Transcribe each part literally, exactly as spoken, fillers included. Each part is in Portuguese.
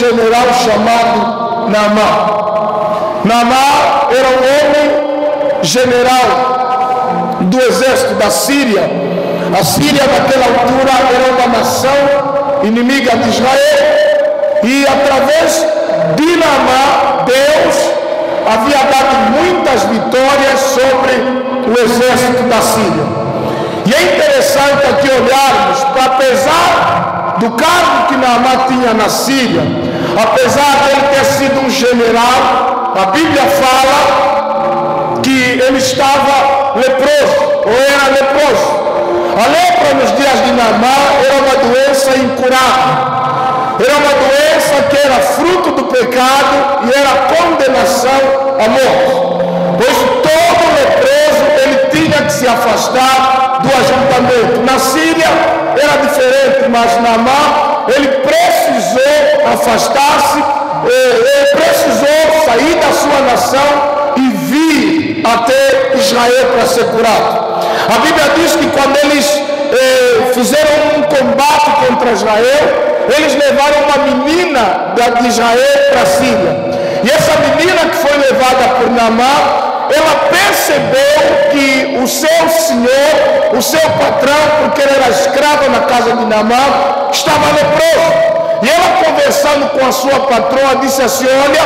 general chamado Naamã. Naamã era um homem general do exército da Síria. A Síria naquela altura era uma nação inimiga de Israel, e através de Naamã Deus havia dado muitas vitórias sobre o exército da Síria. E é interessante aqui olharmos para, apesar do cargo que Naamã tinha na Síria, apesar de ele ter sido um general, a Bíblia fala que ele estava leproso, ou era leproso. A lepra nos dias de Naamã era uma doença incurável, era uma doença que era fruto do pecado e era condenação à morte, pois todo leproso ele tinha que se afastar do ajuntamento. Na Síria era diferente, mas Naamã ele precisou afastar-se, ele precisou sair da sua nação e vir até Israel para ser curado. A Bíblia diz que quando eles eh, fizeram um combate contra Israel, eles levaram uma menina de Israel para a Síria, e essa menina que foi levada por Naamã, ela percebeu que o seu senhor, o seu patrão, porque ele era escravo na casa de Naamã, estava leproso. E ela, conversando com a sua patroa, disse assim: olha,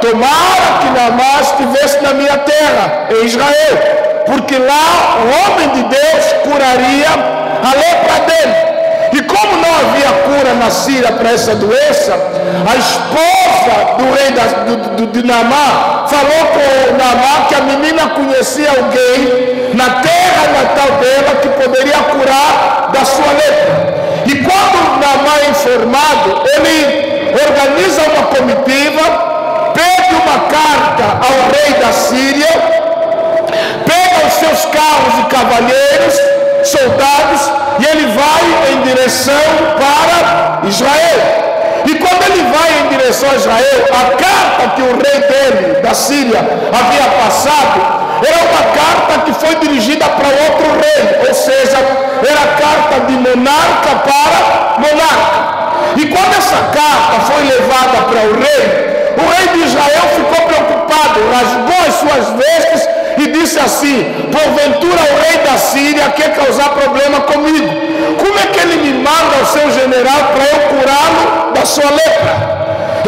tomara que Naamã estivesse na minha terra, em Israel, porque lá o homem de Deus curaria a lepra dele. E como não havia cura na Síria para essa doença, a esposa do rei da, do, do, de Naamã falou para Naamã que a menina conhecia alguém na terra natal dela que poderia curar da sua lepra. E quando Naamã é informado, ele organiza uma comitiva, pede uma carta ao rei da Síria, pega os seus carros e cavalheiros, soldados, e ele vai em direção para Israel. E quando ele vai em direção a Israel, a carta que o rei dele, da Síria, havia passado era uma carta que foi dirigida para outro rei, ou seja, era a carta de monarca para monarca. E quando essa carta foi levada para o rei, o rei de Israel ficou preocupado, rasgou as suas vestes e disse assim: porventura o rei da Síria quer causar problema comigo, como é que ele me manda o seu general para eu curá-lo da sua lepra?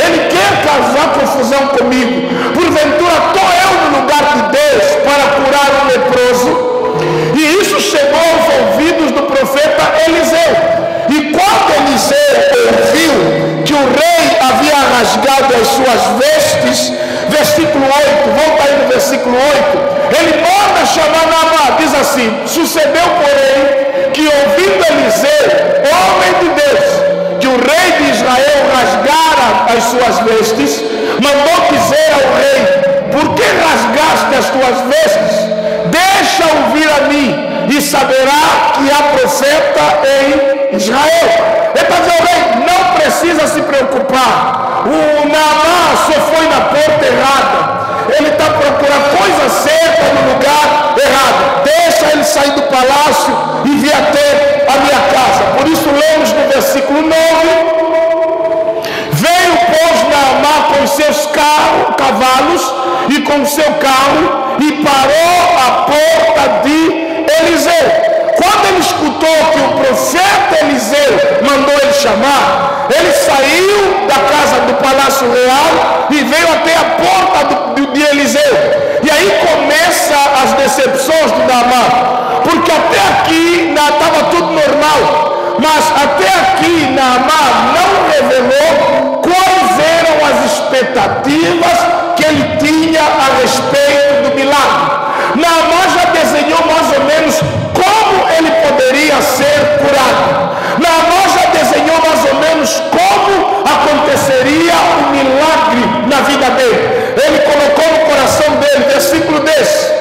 Ele quer causar confusão comigo, porventura estou eu no lugar de Deus para curar o leproso? E isso chegou aos ouvidos do profeta Eliseu, e quando Eliseu ouviu que o rei havia rasgado as suas vestes, versículo oito, volta aí no versículo oito, ele manda chamar Naamã, diz assim: sucedeu, porém, que ouvindo Eliseu, homem de Deus, que o rei de Israel rasgara as suas vestes, mandou dizer ao rei: por que rasgaste as tuas vestes? Deixa ouvir a mim, e saberá que há profeta em Israel. Então o rei não precisa se preocupar, o Naamã só foi na porta errada, ele está procurando coisa certa no lugar errado. Deixa ele sair do palácio e vir até a minha casa. Por isso lemos no versículo nove: veio, pois, Naamã com seus carros, cavalos e com seu carro, e parou à porta de Eliseu. Quando ele escutou que o profeta Eliseu mandou ele chamar, ele saiu da casa do palácio real e veio até a porta do de Eliseu. E aí começa as decepções de Naamã, porque até aqui estava tudo normal, mas até aqui Naamã não revelou quais eram as expectativas que ele tinha a respeito do milagre. Naamã já desenhou mais ou menos como ele poderia ser curado. Naamã já desenhou mais ou menos como aconteceria o milagre na vida dele. Ele colocou no coração dele, versículo dez,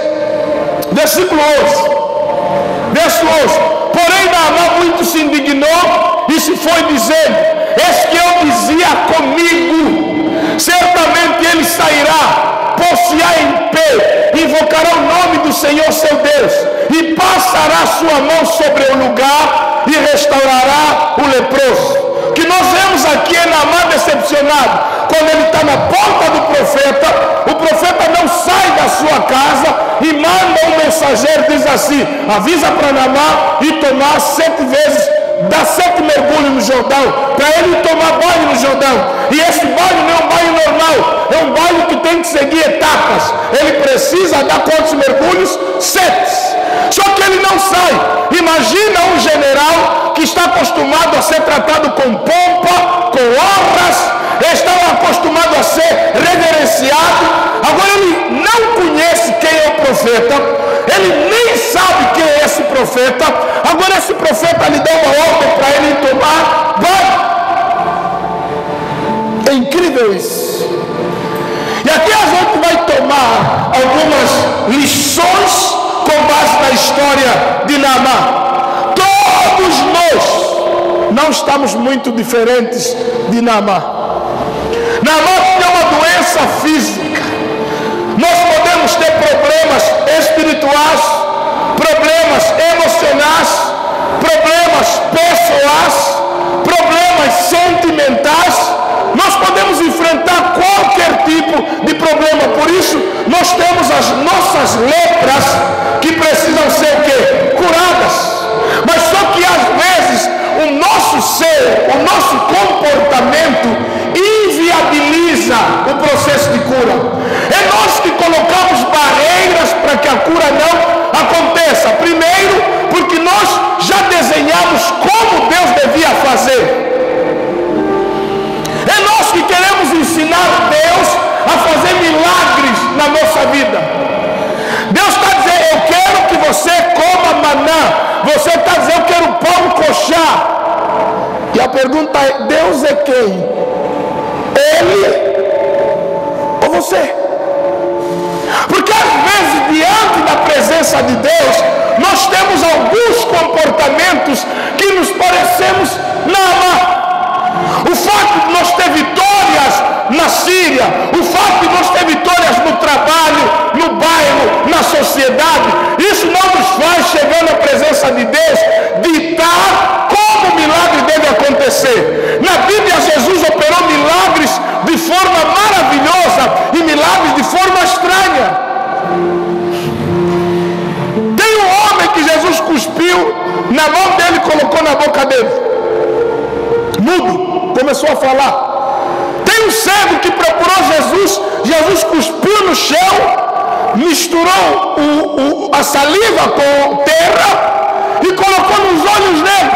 versículo onze, verso onze: porém Naamã muito se indignou e se foi dizendo: eis que eu dizia comigo, certamente ele sairá, pôr-se-á em pé, invocará o nome do Senhor seu Deus, e passará sua mão sobre o lugar e restaurará o leproso. Que nós vemos aqui é Naamã decepcionado lado. Quando ele está na porta do profeta, o profeta não sai da sua casa e manda um mensageiro, diz assim: avisa para Namã e tomar sete vezes, dá sete mergulhos no Jordão, para ele tomar banho no Jordão. E esse banho não é um banho normal, é um banho que tem que seguir etapas. Ele precisa dar quantos mergulhos? Sete. Só que ele não sai. Imagina um general que está acostumado a ser tratado com pompa, com honras, está acostumado a ser reverenciado. Agora ele não conhece quem é o profeta, ele nem sabe quem é esse profeta. Agora esse profeta lhe dá uma ordem para ele tomar banho. É incrível isso. E aqui a gente vai tomar algumas lições com base na história de Naamã. Todos nós não estamos muito diferentes de Naamã. Naamã tinha uma doença física. Nós podemos ter problemas espirituais, problemas emocionais, problemas pessoais, problemas sentimentais. Nós podemos enfrentar qualquer tipo de problema. Por isso, nós temos as nossas lepras, que precisam ser o quê? Curadas. Mas só que às vezes o nosso ser, o nosso comportamento inviabiliza o processo de cura. É nós que colocamos barreiras para que a cura não aconteça. Primeiro, porque nós já desenhamos como Deus devia fazer. É nós que queremos ensinar Deus a fazer milagres na nossa vida. Deus está dizendo: eu quero que você coma maná. Você está dizendo: eu quero pão coxá. E a pergunta é: Deus é quem? Ele ou você? Porque às vezes, diante da presença de Deus, nós temos alguns comportamentos que nos parecemos nada. O fato de nós ter vitórias na Síria, o fato de nós ter vitórias no trabalho, no bairro, na sociedade, isso não nos faz chegar na presença de Deus, ditar como o milagre deve acontecer. Na Bíblia, Jesus operou milagres de forma maravilhosa e milagres de forma estranha. Tem um homem que Jesus cuspiu na mão dele, colocou na boca dele, mudo, começou a falar. Tem um cego que procurou Jesus, Jesus cuspiu no chão, misturou o, o, a saliva com terra e colocou nos olhos dele.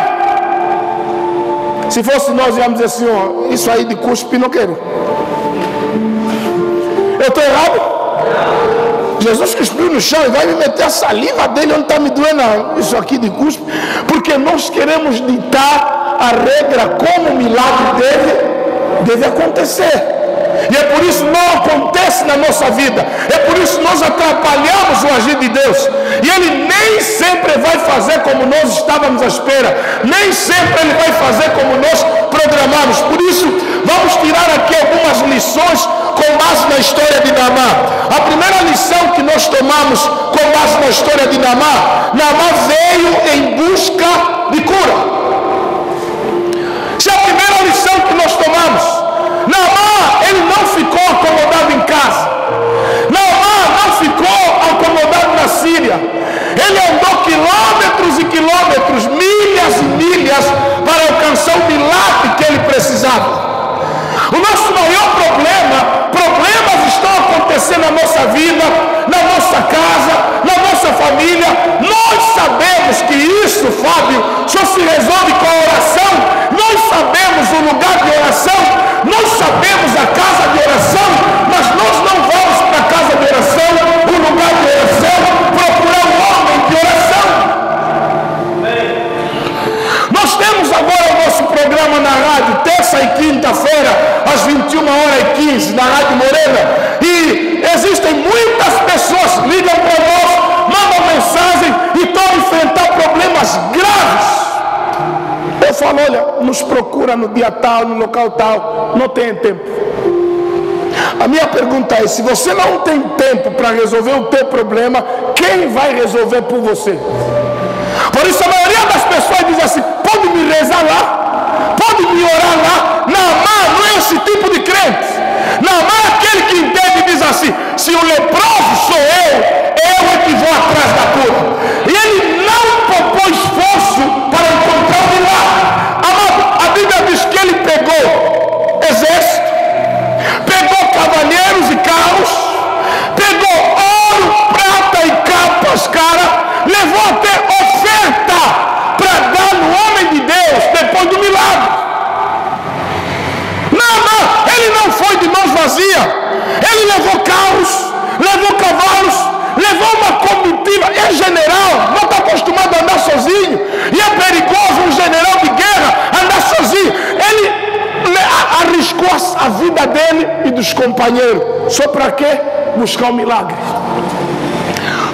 Se fosse nós, íamos dizer: Senhor, isso aí de cuspe não quero. Eu estou errado? Jesus cuspiu no chão e vai me meter a saliva dele onde está me doendo. Isso aqui de cuspe, porque nós queremos ditar a regra como o milagre dele deve acontecer, e é por isso não acontece na nossa vida. É por isso nós atrapalhamos o agir de Deus, e Ele nem sempre vai fazer como nós estávamos à espera, nem sempre Ele vai fazer como nós programamos. Por isso vamos tirar aqui algumas lições com base na história de Naamã. A primeira lição que nós tomamos com base na história de Naamã: Naamã veio em busca de cura. Essa é a primeira lição que nós tomamos. Naamã, ele não ficou acomodado em casa. Naamã não ficou acomodado na Síria. Ele andou quilômetros e quilômetros, milhas e milhas, para alcançar o milagre que ele precisava. O nosso maior problema, problemas estão acontecendo na nossa vida, na nossa casa, na nossa família. Nós sabemos que isso, Fábio, só se resolve com a oração. Nós sabemos o lugar de oração, nós sabemos a casa de oração, mas nós não vamos para a casa de oração, o lugar de oração, procurar um homem de oração. Amém. Nós temos agora o nosso programa na rádio, terça e quinta-feira, às vinte e uma horas e quinze, na Rádio Morena, e existem muitas pessoas que ligam para nós, mandam mensagem e estão a enfrentar problemas graves. Eu falo: olha, nos procura no dia tal, no local tal, não tem tempo. A minha pergunta é: se você não tem tempo para resolver o teu problema, quem vai resolver por você? Por isso a maioria das pessoas diz assim: pode me rezar lá, pode me orar lá. Não, não é esse tipo de fazia. Ele levou carros, levou cavalos, levou uma comitiva. É general, não está acostumado a andar sozinho, e é perigoso um general de guerra andar sozinho. Ele arriscou a vida dele e dos companheiros, só para quê? Buscar um milagre.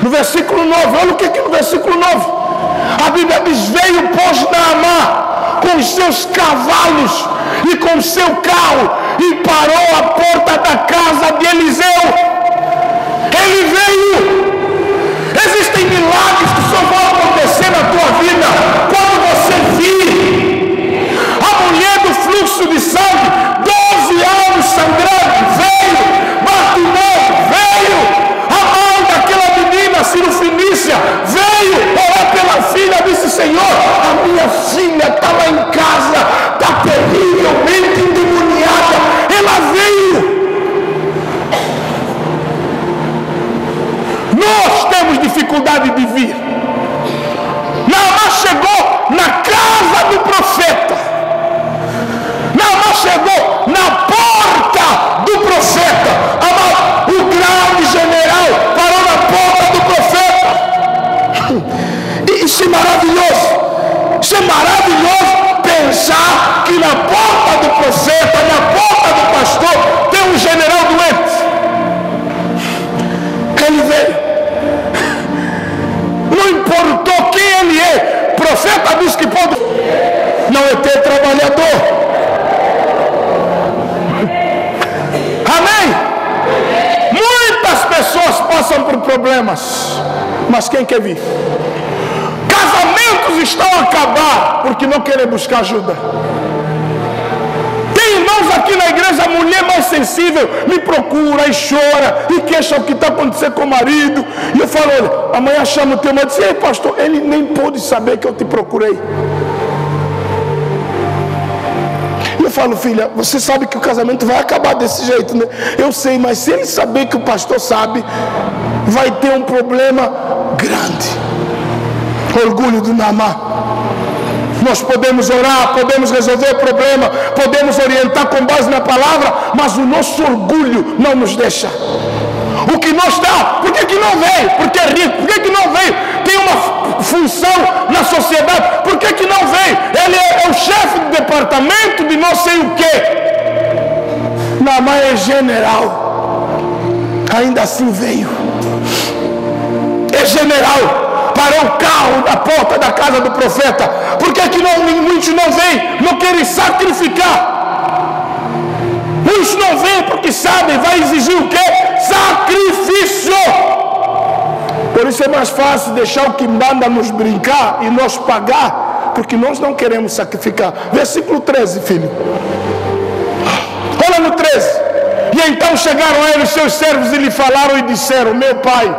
No versículo nove, olha o que aqui no versículo nove, a Bíblia diz: veio pois Naamã com os seus cavalos e com o seu carro e parou à porta da casa de Eliseu. Ele veio. Existem milagres que só vão acontecer na tua vida quando você vir. A mulher do fluxo de sangue, doze anos sangrando, veio. Bartimeu veio. A mãe daquela menina cirofenícia veio orar pela filha, disse: Senhor, a minha filha está lá em casa, está terrivelmente endemoniada. Ela veio. Nós temos dificuldade de vir. Naamã chegou na casa do profeta. Naamã chegou na porta do profeta. Amado, o grande general parou na porta do profeta. Isso é maravilhoso. Isso é maravilhoso pensar que na porta do profeta, na porta do pastor, tem um general doente. Ele veio. Não importou quem ele é. Profeta diz que pode não é ter trabalhador. Amém? Muitas pessoas passam por problemas, mas quem quer vir? Casamentos estão a acabar porque não querem buscar ajuda. Tem irmãos aqui na igreja, a mulher mais sensível me procura e chora e queixa o que está acontecendo com o marido. E eu falo: olha, amanhã chama o teu marido. Ei, pastor, ele nem pôde saber que eu te procurei. E eu falo: filha, você sabe que o casamento vai acabar desse jeito, né? Eu sei, mas se ele saber que o pastor sabe, vai ter um problema grande. Orgulho do Naamã. Nós podemos orar, podemos resolver o problema, podemos orientar com base na palavra, mas o nosso orgulho não nos deixa. O que não está, por que que não veio? Porque é rico. Por que que não veio? Tem uma função na sociedade. Por que que não veio? Ele é, é o chefe do departamento de não sei o que. Naamã é general, ainda assim veio. É general. Parou o carro na porta da casa do profeta. Por que que não, muitos não vêm? Não querem sacrificar. Muitos não vêm porque sabem, vai exigir o quê? Sacrifício. Por isso é mais fácil deixar o que manda nos brincar e nós pagar, porque nós não queremos sacrificar. Versículo treze, filho. Olha no treze. E então chegaram a ele os seus servos e lhe falaram e disseram: meu pai,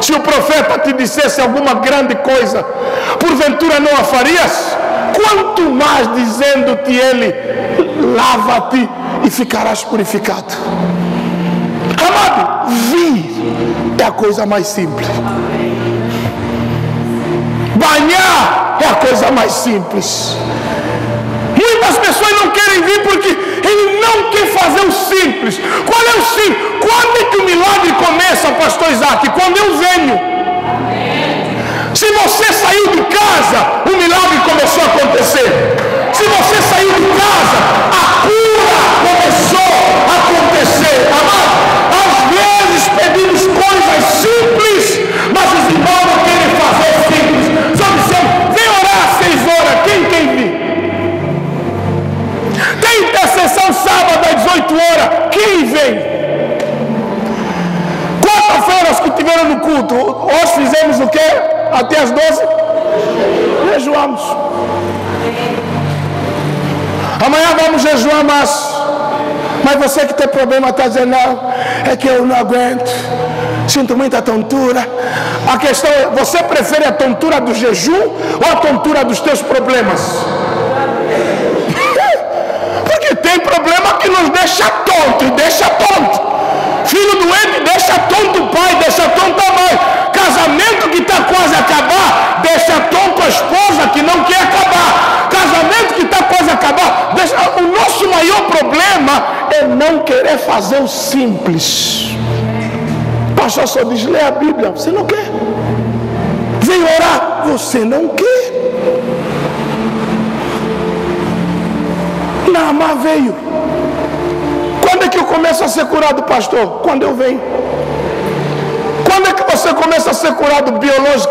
se o profeta te dissesse alguma grande coisa, porventura não a farias? Quanto mais dizendo-te ele: lava-te e ficarás purificado. Amado, vir é a coisa mais simples. Banhar é a coisa mais simples. Muitas pessoas não querem vir porque ele não quer fazer o simples. Qual é o simples? Quando é que o milagre começa, pastor Isaac? Quando eu venho. Se você saiu de casa, o milagre começou a acontecer. Se você saiu de casa, a cura começou a acontecer. Amado, às vezes pedimos coisas simples, mas os irmãos não querem fazer o simples. Só dizendo: vem orar às seis horas, quem quer vir? Tem intercessão sábado às dezoito horas, quem vem? Quantas que tiveram no culto? Hoje fizemos o quê? Até as doze? Jejuamos. Amanhã vamos jejuar mais. Mas você que tem problema está dizendo: não, é que eu não aguento, sinto muita tontura. A questão é: você prefere a tontura do jejum ou a tontura dos teus problemas? Porque tem problema que nos deixa tonto, e deixa tonto. Filho doente deixa tonto o pai, deixa tonto a mãe. Casamento que está quase a acabar, deixa tonto a esposa que não quer acabar. Casamento que está quase a acabar, deixa... O nosso maior problema é é não querer fazer o simples. O pastor só diz, lê a Bíblia, você não quer. Vem orar, você não quer. Naamã veio. Quando é que eu começo a ser curado, pastor? Quando eu venho. Quando é que você começa a ser curado biologicamente?